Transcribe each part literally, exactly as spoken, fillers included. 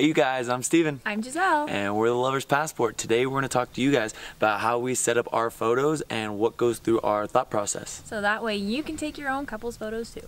Hey you guys, I'm Steven. I'm Giselle. And we're The Lovers Passport. Today we're going to talk to you guys about how we set up our photos and what goes through our thought process. So that way you can take your own couples photos too.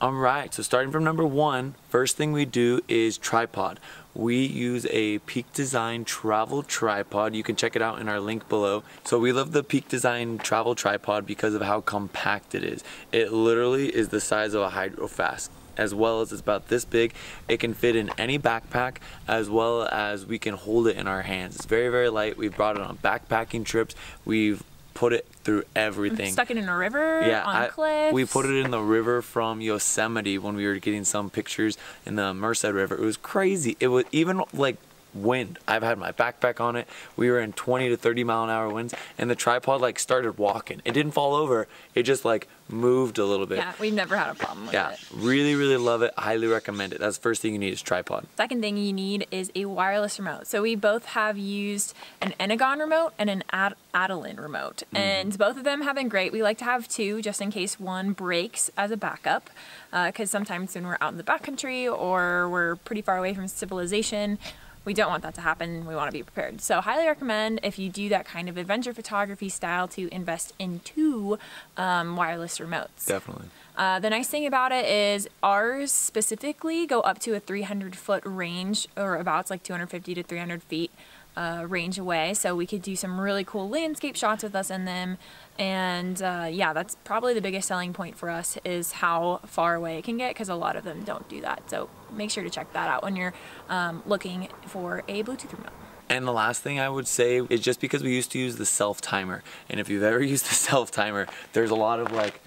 Alright, so starting from number one, first thing we do is tripod. We use a Peak Design travel tripod. You can check it out in our link below. So we love the Peak Design travel tripod because of how compact it is. It literally is the size of a Hydro Flask, as well as it's about this big. It can fit in any backpack, as well as we can hold it in our hands. It's very, very light. We've brought it on backpacking trips. We've put it through everything. Stuck it in a river, yeah, on I, cliffs. We put it in the river from Yosemite when we were getting some pictures in the Merced River. It was crazy. It was even like wind. I've had my backpack on it. We were in twenty to thirty mile an hour winds and the tripod like started walking. It didn't fall over. It just like moved a little bit. Yeah, we've never had a problem with yeah, it. Yeah, really, really love it. Highly recommend it. That's the first thing you need is tripod. Second thing you need is a wireless remote. So we both have used an Enagon remote and an Ad Adelin remote. Mm. And both of them have been great. We like to have two just in case one breaks as a backup. Because uh, sometimes when we're out in the backcountry or we're pretty far away from civilization, we don't want that to happen. We want to be prepared. So highly recommend, if you do that kind of adventure photography style, to invest in two um, wireless remotes. Definitely. Uh, the nice thing about it is ours specifically go up to a three hundred foot range, or about like two hundred fifty to three hundred feet uh, range away. So we could do some really cool landscape shots with us in them. And uh, yeah, that's probably the biggest selling point for us is how far away it can get, because a lot of them don't do that. So make sure to check that out when you're um, looking for a Bluetooth remote. And the last thing I would say is, just because we used to use the self-timer, and if you've ever used the self-timer, there's a lot of like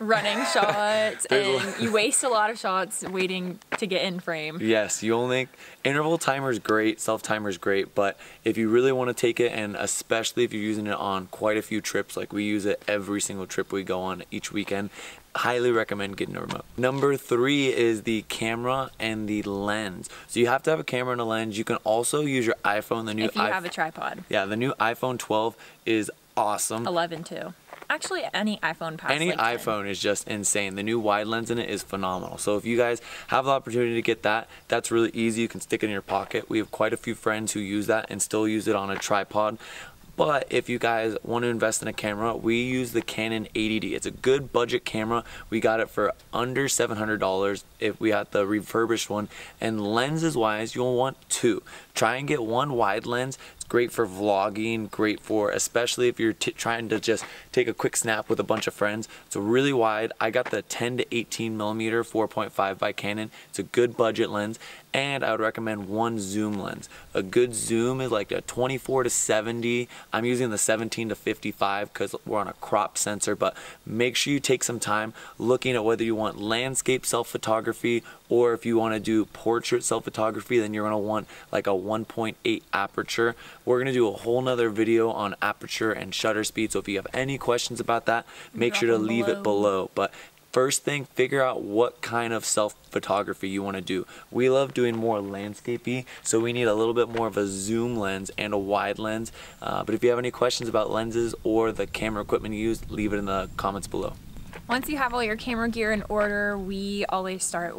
running shots and you waste a lot of shots waiting to get in frame. Yes, you only, interval timer is great, self timer is great, but if you really want to take it, and especially if you're using it on quite a few trips, like we use it every single trip we go on each weekend, highly recommend getting a remote. Number three is the camera and the lens. So you have to have a camera and a lens. You can also use your iPhone. The new if you have a tripod. Yeah, the new iPhone twelve is awesome. eleven too. Actually, any iPhone past Any like iPhone is just insane. The new wide lens in it is phenomenal. So if you guys have the opportunity to get that, that's really easy. You can stick it in your pocket. We have quite a few friends who use that and still use it on a tripod. But if you guys want to invest in a camera, we use the Canon eighty D. It's a good budget camera. We got it for under seven hundred dollars if we had the refurbished one. And lenses wise, you'll want two. Try and get one wide lens. Great for vlogging, great for, especially if you're t trying to just take a quick snap with a bunch of friends. It's really wide. I got the ten to eighteen millimeter four point five by Canon. It's a good budget lens, and I would recommend one zoom lens. A good zoom is like a twenty-four to seventy. I'm using the seventeen to fifty-five because we're on a crop sensor, but make sure you take some time looking at whether you want landscape self-photography, or if you want to do portrait self-photography, then you're going to want like a one point eight aperture. We're going to do a whole nother video on aperture and shutter speed, so if you have any questions about that, make sure to leave it below. But first thing, figure out what kind of self-photography you want to do. We love doing more landscapey, so we need a little bit more of a zoom lens and a wide lens. Uh, but if you have any questions about lenses or the camera equipment you use, leave it in the comments below. Once you have all your camera gear in order, we always start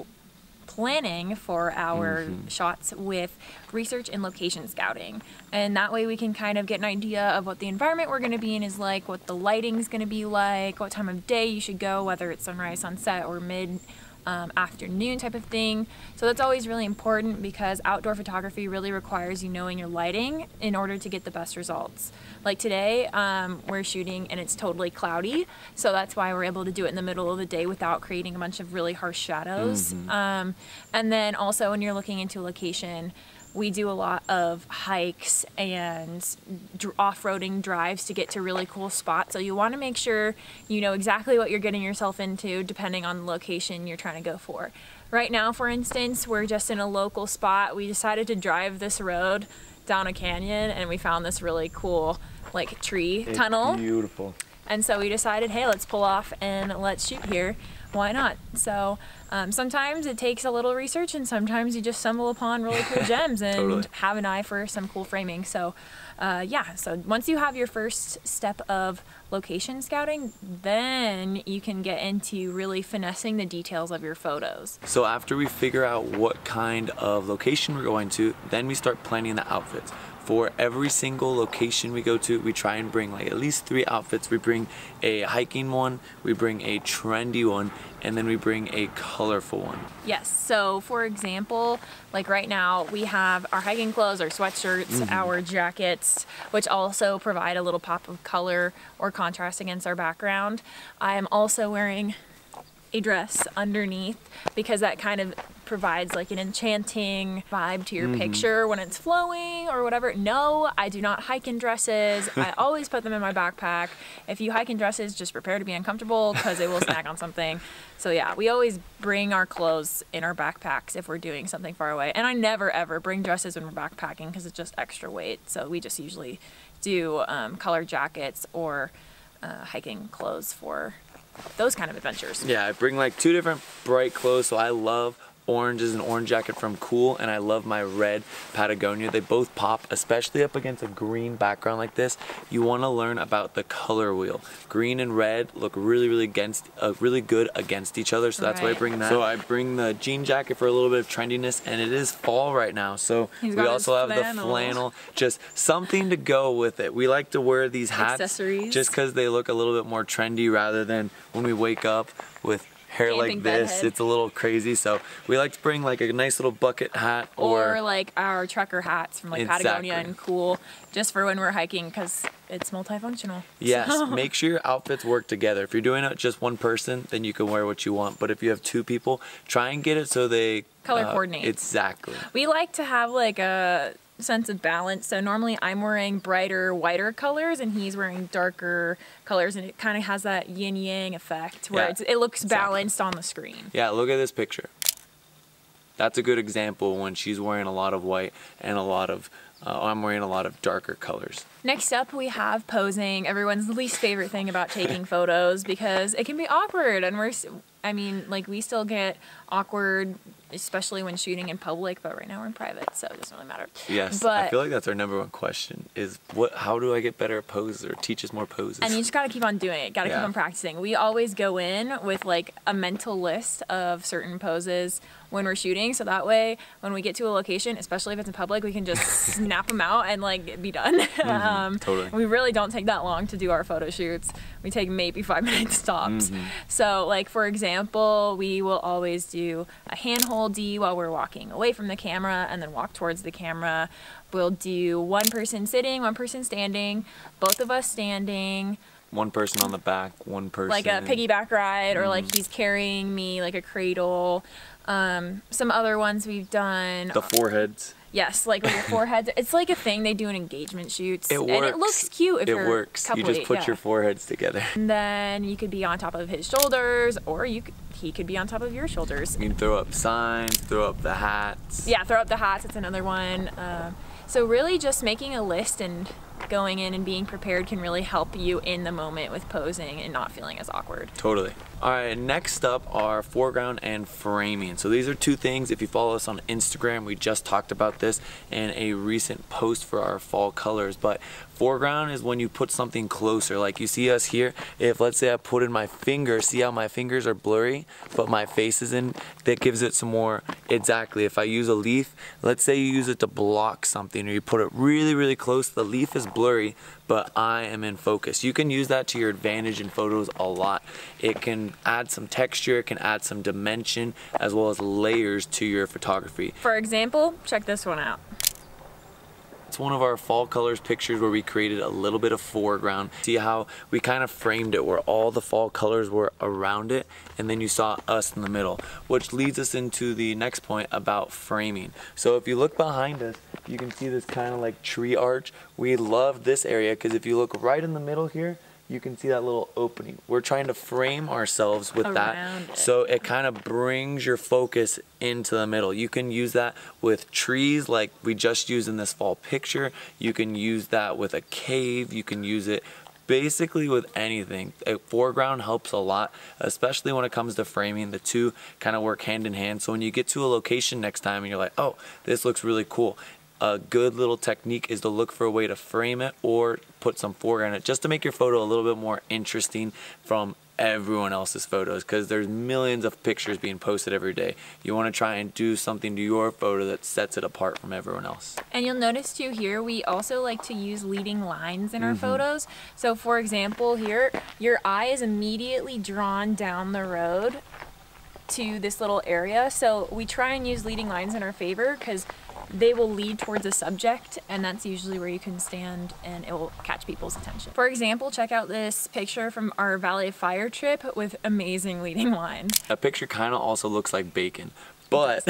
planning for our mm-hmm. shots with research and location scouting, and that way we can kind of get an idea of what the environment we're going to be in is like, what the lighting is going to be like, what time of day you should go, whether it's sunrise, sunset, or mid um, afternoon type of thing. So that's always really important, because outdoor photography really requires you knowing your lighting in order to get the best results. Like today, um, we're shooting and it's totally cloudy, so that's why we're able to do it in the middle of the day without creating a bunch of really harsh shadows. Mm-hmm. Um, and then also when you're looking into a location, we do a lot of hikes and off-roading drives to get to really cool spots. So you want to make sure you know exactly what you're getting yourself into depending on the location you're trying to go for. Right now, for instance, we're just in a local spot. We decided to drive this road down a canyon, and we found this really cool like tree it's tunnel. Beautiful. And so we decided, hey, let's pull off and let's shoot here. Why not? So um, sometimes it takes a little research, and sometimes you just stumble upon really cool gems and totally. have an eye for some cool framing. So uh, yeah, so once you have your first step of location scouting, then you can get into really finessing the details of your photos. So after we figure out what kind of location we're going to, then we start planning the outfits. For every single location we go to, we try and bring like at least three outfits. We bring a hiking one, we bring a trendy one, and then we bring a colorful one. Yes, so for example, like right now, we have our hiking clothes, our sweatshirts, mm-hmm. our jackets, which also provide a little pop of color or contrast against our background. I am also wearing a dress underneath because that kind of provides like an enchanting vibe to your mm-hmm. picture when it's flowing or whatever. No, I do not hike in dresses. I always put them in my backpack. If you hike in dresses, just prepare to be uncomfortable because they will snag on something. So yeah, we always bring our clothes in our backpacks if we're doing something far away. And I never ever bring dresses when we're backpacking because it's just extra weight. So we just usually do um, color jackets or uh, hiking clothes for those kind of adventures. Yeah, I bring like two different bright clothes. So I love oranges and orange jacket from Cool, and I love my red Patagonia. They both pop, especially up against a green background like this. You want to learn about the color wheel. Green and red look really, really against, uh, really good against each other. So that's right. why I bring that. So I bring the jean jacket for a little bit of trendiness, and it is fall right now. So we also have flannel. the flannel, just something to go with it. We like to wear these hats accessories, just because they look a little bit more trendy rather than when we wake up with hair Camping like this, bedhead. It's a little crazy. So we like to bring like a nice little bucket hat or, or like our trucker hats from like exactly. Patagonia and Cool, just for when we're hiking because it's multifunctional. Yes, so. Make sure your outfits work together. If you're doing it just one person, then you can wear what you want. But if you have two people, try and get it so they color uh, coordinate. Exactly. We like to have like a sense of balance. So normally I'm wearing brighter, whiter colors and he's wearing darker colors, and it kind of has that yin yang effect where yeah, it's, it looks exactly. balanced on the screen. Yeah, look at this picture. That's a good example when she's wearing a lot of white and a lot of Uh, I'm wearing a lot of darker colors. Next up, we have posing. Everyone's least favorite thing about taking photos because it can be awkward, and we're, I mean, like we still get awkward, especially when shooting in public, but right now we're in private, so it doesn't really matter. Yes, but I feel like that's our number one question is what, how do I get better at poses or teach us more poses? And you just gotta keep on doing it, gotta yeah. keep on practicing. We always go in with like a mental list of certain poses when we're shooting, so that way when we get to a location, especially if it's in public, we can just snap them out and like be done. Mm-hmm, um, totally. We really don't take that long to do our photo shoots. We take maybe five minute stops. Mm-hmm. So like for example, we will always do a handhold D while we're walking away from the camera and then walk towards the camera. We'll do one person sitting, one person standing, both of us standing. One person on the back, one person. Like a piggyback ride, or like he's carrying me like a cradle. Um, some other ones we've done. The foreheads. Yes, like with your foreheads. It's like a thing they do in engagement shoots. It works. And it looks cute if you're It works. Coupled, you just put yeah. your foreheads together. And then you could be on top of his shoulders, or you could, he could be on top of your shoulders. You can throw up signs, throw up the hats. Yeah, throw up the hats. That's another one. Uh, so really just making a list and going in and being prepared can really help you in the moment with posing and not feeling as awkward. Totally. All right, next up are foreground and framing. So these are two things. If you follow us on Instagram, we just talked about this in a recent post for our fall colors. But foreground is when you put something closer. Like you see us here, if let's say I put in my finger, see how my fingers are blurry, but my face is in, that gives it some more, exactly. If I use a leaf, let's say you use it to block something, or you put it really, really close, the leaf is blurry, but I am in focus. You can use that to your advantage in photos a lot. It can add some texture, it can add some dimension, as well as layers to your photography. For example, check this one out. It's one of our fall colors pictures where we created a little bit of foreground. See how we kind of framed it where all the fall colors were around it, and then you saw us in the middle, which leads us into the next point about framing. So if you look behind us, you can see this kind of like tree arch. We love this area because if you look right in the middle here, you can see that little opening. We're trying to frame ourselves with around that. It. So it kind of brings your focus into the middle. You can use that with trees like we just used in this fall picture. You can use that with a cave. You can use it basically with anything. A foreground helps a lot, especially when it comes to framing. The two kind of work hand in hand. So when you get to a location next time and you're like, oh, this looks really cool, a good little technique is to look for a way to frame it or put some foreground in it, just to make your photo a little bit more interesting from everyone else's photos, because there's millions of pictures being posted every day. You want to try and do something to your photo that sets it apart from everyone else. And you'll notice too here, we also like to use leading lines in our mm-hmm. photos. So for example here, your eye is immediately drawn down the road to this little area. So we try and use leading lines in our favor because they will lead towards a subject, and that's usually where you can stand and it will catch people's attention. For example, check out this picture from our Valley of Fire trip with amazing leading lines. That picture kind of also looks like bacon, but...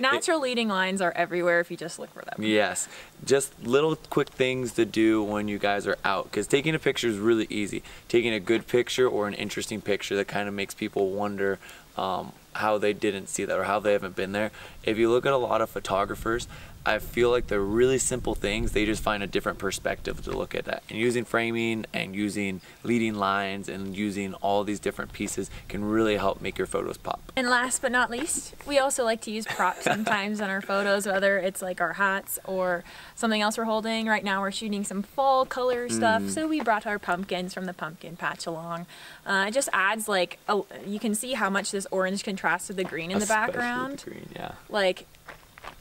Natural leading lines are everywhere if you just look for them. Yes, just little quick things to do when you guys are out, because taking a picture is really easy. Taking a good picture or an interesting picture that kind of makes people wonder um, how they didn't see that or how they haven't been there. If you look at a lot of photographers, I feel like they're really simple things, they just find a different perspective to look at that. And using framing and using leading lines and using all these different pieces can really help make your photos pop. And last but not least, we also like to use props sometimes on our photos, whether it's like our hats or something else we're holding. Right now we're shooting some fall color stuff, mm. so we brought our pumpkins from the pumpkin patch along. Uh, it just adds like, a, you can see how much this orange contrasts with the green in Especially the background. The green, yeah. Like,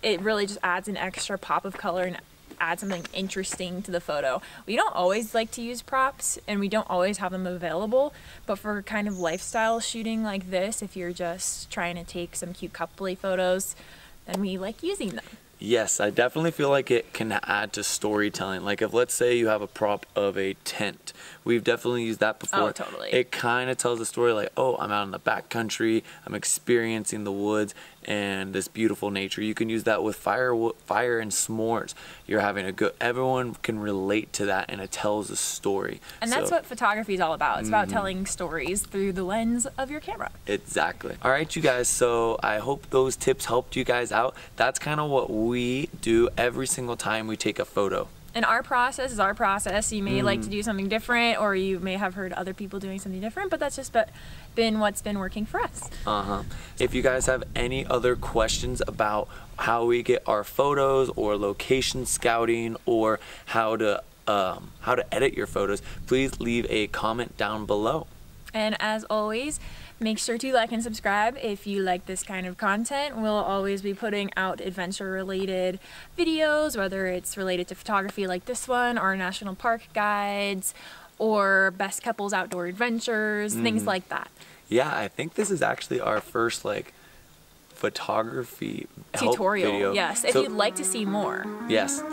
it really just adds an extra pop of color and adds something interesting to the photo. We don't always like to use props and we don't always have them available, but for kind of lifestyle shooting like this, if you're just trying to take some cute coupley photos, then we like using them. Yes, I definitely feel like it can add to storytelling. Like if, let's say you have a prop of a tent. We've definitely used that before. Oh, totally. It kind of tells a story like, oh, I'm out in the backcountry, I'm experiencing the woods and this beautiful nature. You can use that with fire fire and s'mores. You're having a good, everyone can relate to that and it tells a story. And that's so, what photography is all about. It's mm-hmm. about telling stories through the lens of your camera. Exactly. All right, you guys, so I hope those tips helped you guys out. That's kind of what we do every single time we take a photo. And our process is our process. You may mm. like to do something different, or you may have heard other people doing something different, but that's just been what's been working for us. Uh-huh. If you guys have any other questions about how we get our photos or location scouting or how to, um, how to edit your photos, please leave a comment down below. And as always, make sure to like and subscribe if you like this kind of content. We'll always be putting out adventure-related videos, whether it's related to photography like this one, or national park guides, or best couples outdoor adventures, mm. things like that. Yeah, I think this is actually our first like photography tutorial video. Yes, if so, you'd like to see more. Yes.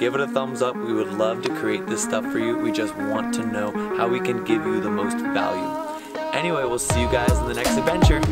Give it a thumbs up. We would love to create this stuff for you. We just want to know how we can give you the most value. Anyway, we'll see you guys in the next adventure.